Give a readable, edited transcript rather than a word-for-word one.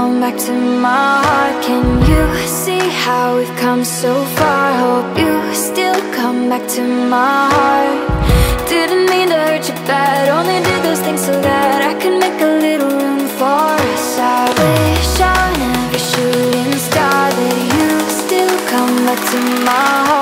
come back to my heart. Can you see how we've come so far? Hope you still come back to my heart. Didn't mean to hurt you bad, only did those things so that I could make a little room for us. I wish on every shooting star that you still come back to my heart.